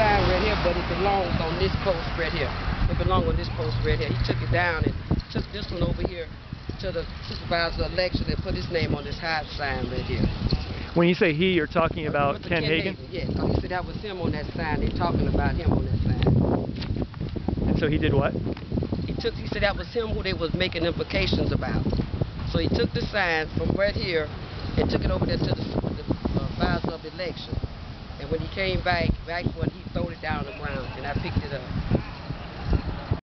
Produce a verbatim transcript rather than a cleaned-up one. sign right here, but it belongs on this post right here. It belongs on this post right here. He took it down and took this one over here to the supervisor election and put his name on this high sign right here. When you say he, you're talking about uh, Ken, Ken Hagan? Hagan? Yes, oh, he said that was him on that sign. They're talking about him on that sign. And so he did what? He took. He said that was him who they was making implications about. So he took the sign from right here and took it over there to the supervisor of election. And when he came back, back when he threw it down on the ground, and I picked it up.